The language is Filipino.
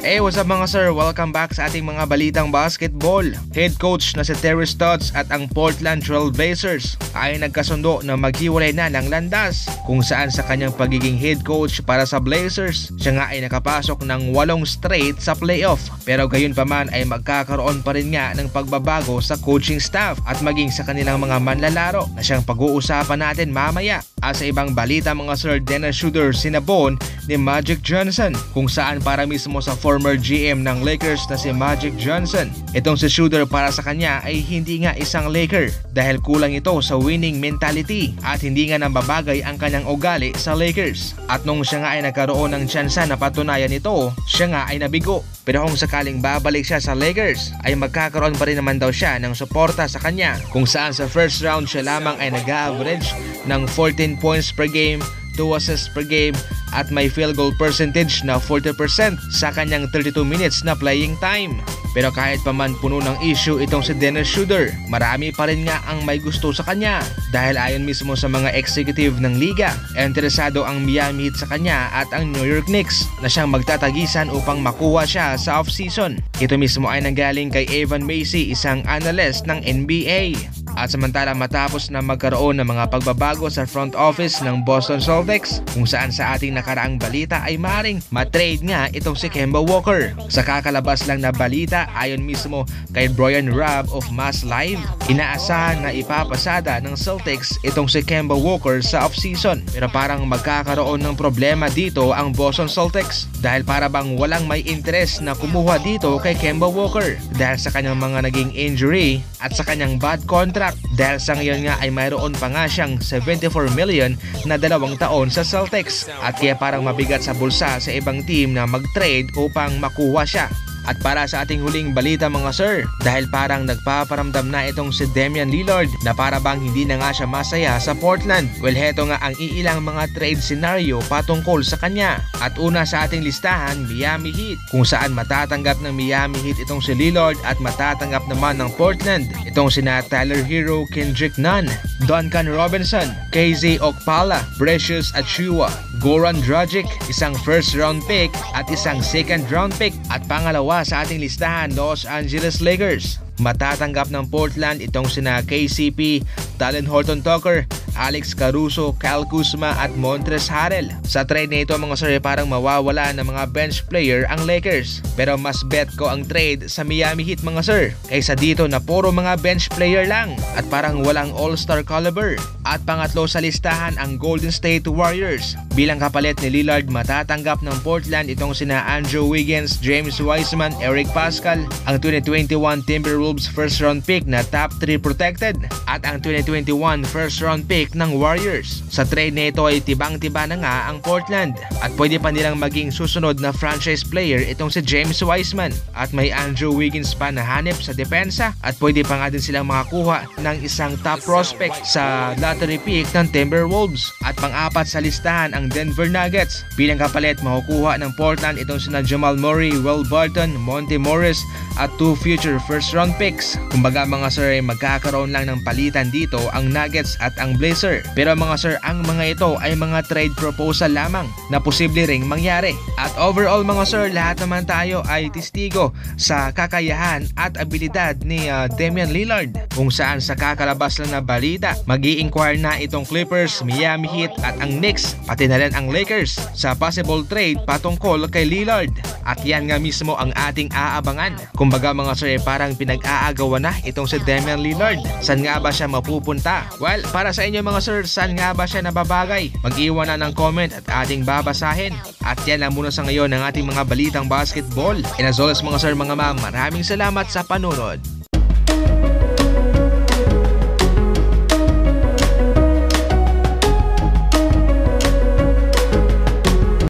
What's up mga sir, welcome back sa ating mga balitang basketball. Head coach na si Terry Stotts at ang Portland Trail Blazers ay nagkasundo na maghiwalay na ng landas kung saan sa kanyang pagiging head coach para sa Blazers. Siya nga ay nakapasok ng 8 straight sa playoff, pero gayunpaman ay magkakaroon pa rin nga ng pagbabago sa coaching staff at maging sa kanilang mga manlalaro na siyang pag-uusapan natin mamaya. At sa ibang balita mga sir, Dennis Schroder sinabon ni Magic Johnson, kung saan para mismo sa former GM ng Lakers na si Magic Johnson. Itong si Schroder para sa kanya ay hindi nga isang Laker dahil kulang ito sa winning mentality at hindi nga nababagay ang kanyang ugali sa Lakers. At nung siya nga ay nagkaroon ng tsansa na patunayan ito, siya nga ay nabigo. Pero kung sakaling babalik siya sa Lakers ay magkakaroon pa rin naman daw siya ng suporta sa kanya, kung saan sa first round siya lamang ay nag-average ng 14 points per game, 2 assists per game at may field goal percentage na 40% sa kanyang 32 minutes na playing time. Pero kahit paman puno ng issue itong si Dennis Schroder, marami pa rin nga ang may gusto sa kanya dahil ayon mismo sa mga executive ng liga, interesado ang Miami Heat sa kanya at ang New York Knicks na siyang magtatagisan upang makuha siya sa offseason. Ito mismo ay nanggaling kay Evan Macy, isang analyst ng NBA. At samantala matapos na magkaroon ng mga pagbabago sa front office ng Boston Celtics, kung saan sa ating nakaraang balita ay maring matrade nga itong si Kemba Walker. Sa kakalabas lang na balita ayon mismo kay Brian Rav of Mass Live, inaasahan na ipapasada ng Celtics itong si Kemba Walker sa offseason. Pero parang magkakaroon ng problema dito ang Boston Celtics dahil para bang walang may interes na kumuha dito kay Kemba Walker dahil sa kanyang mga naging injury at sa kanyang bad contract. Dahil sa ngayon nga ay mayroon pa nga siyang $74 million na 2 taon sa Celtics, at kaya parang mabigat sa bulsa sa ibang team na mag-trade upang makuha siya. At para sa ating huling balita mga sir, dahil parang nagpaparamdam na itong si Damian Lillard na para bang hindi na nga siya masaya sa Portland. Well, heto nga ang iilang mga trade scenario patungkol sa kanya. At una sa ating listahan, Miami Heat, kung saan matatanggap ng Miami Heat itong si Lillard at matatanggap naman ng Portland itong sina Tyler Hero, Kendrick Nunn, Duncan Robinson, KZ Okpala, Brecious Achua, Goran Dragic, isang first round pick at isang second round pick. At pangalawa sa ating listahan, Los Angeles Lakers. Matatanggap ng Portland itong sina KCP, Talen Horton Tucker, Alex Caruso, Kyle Kuzma at Montrez Harrell. Sa trade na ito mga sir, parang mawawala ng mga bench player ang Lakers. Pero mas bet ko ang trade sa Miami Heat mga sir, kaysa dito na puro mga bench player lang at parang walang all-star caliber. At pangatlo sa listahan ang Golden State Warriors. Bilang kapalit ni Lillard, matatanggap ng Portland itong sina Andrew Wiggins, James Wiseman, Eric Pascal, ang 2021 Timberwolves first round pick na top 3 protected at ang 2021 first round pick ng Warriors. Sa trade na ito ay tibang-tiba na nga ang Portland at pwede pa nilang maging susunod na franchise player itong si James Wiseman, at may Andrew Wiggins pa na hanep sa depensa, at pwede pa nga din silang makakuha ng isang top prospect sa lottery pick ng Timberwolves. At pang-apat sa listahan ang Denver Nuggets. Bilang kapalit, makukuha ng Portland itong sina Jamal Murray, Will Barton, Monte Morris at 2 future first round picks. Kumbaga mga sir, magkakaroon lang ng palitan dito ang Nuggets at ang Blazers. Pero mga sir, ang mga ito ay mga trade proposal lamang na posible ring mangyari. At overall mga sir, lahat naman tayo ay testigo sa kakayahan at abilidad ni Damian Lillard, kung saan sa kakalabas lang na balita, mag-i-inquire na itong Clippers, Miami Heat at ang Knicks, pati na rin ang Lakers sa possible trade patungkol kay Lillard. At yan nga mismo ang ating aabangan. Kumbaga mga sir, parang pinag-aagawa na itong si Damian Lillard. Saan nga ba siya mapupunta? Well, para sa inyo mga sir, saan nga ba siya nababagay? Mag-iwan na ng comment at ating babasahin. At yan lang muna sa ngayon ang ating mga balitang basketball. And as always mga sir, mga ma'am, maraming salamat sa panonood.